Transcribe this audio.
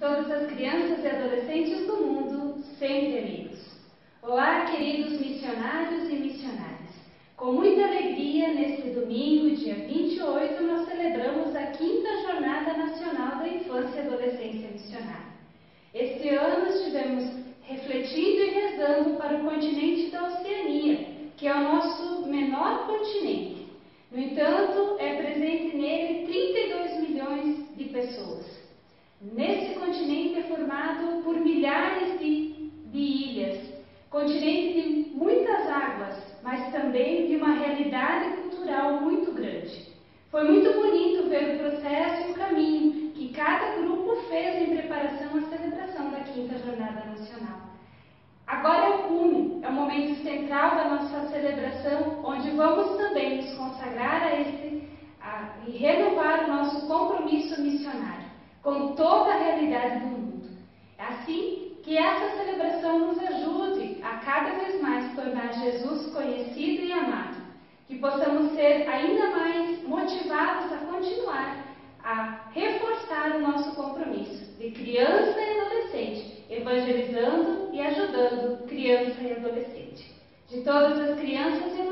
todas as crianças e adolescentes do mundo, sempre amigos. Olá, queridos missionários e missionárias. Com muita alegria, neste domingo, dia 28, nós celebramos a 5ª Jornada Nacional da Infância e Adolescência Missionária. Este ano estivemos refletindo e rezando para o continente da Oceania, que é o nosso menor continente. No entanto, é presente nele 32 milhões de pessoas. Nesse continente é formado por milhares de ilhas, continente de muitas águas, mas também de uma realidade cultural muito grande. Foi muito bonito ver o processo e o caminho que cada grupo fez em preparação à celebração da 5ª Jornada Nacional. Agora é o cume, é o momento central da nossa celebração, onde vamos também nos consagrar e renovar o nosso compromisso missionário com toda a realidade do mundo. Assim, que essa celebração nos ajude a cada vez mais tornar Jesus conhecido e amado, que possamos ser ainda mais motivados a continuar a reforçar o nosso compromisso de criança e adolescente, evangelizando e ajudando criança e adolescente. De todas as crianças e